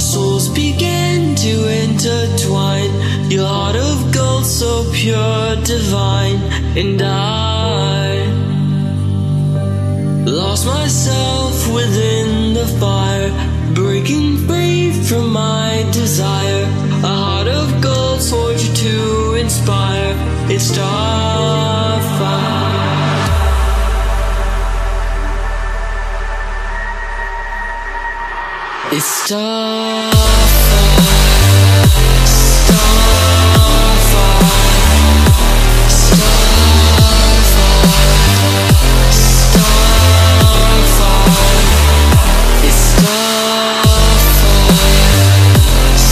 our souls began to intertwine, your heart of gold so pure, divine. And I lost myself within the fire, breaking free from my desire. A heart of gold forged to inspire. It's starfire. It's starfire, starfire, starfire, starfire. It's starfire, starfire, starfire,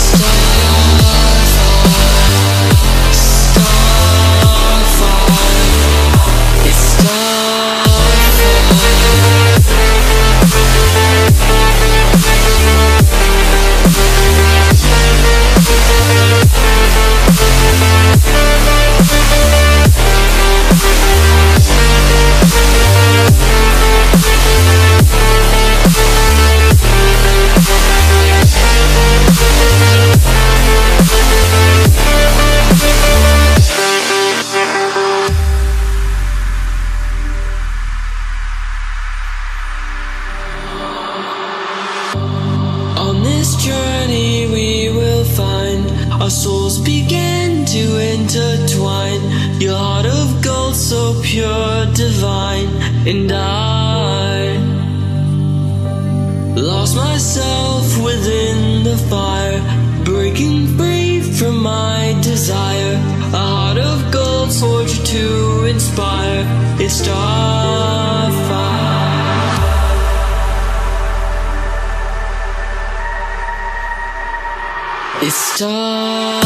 starfire. It's starfire. Our souls began to intertwine, your heart of gold so pure, divine. And I lost myself within the fire, breaking free from my desire. A heart of gold forged to inspire. It's starfire. It's starfire.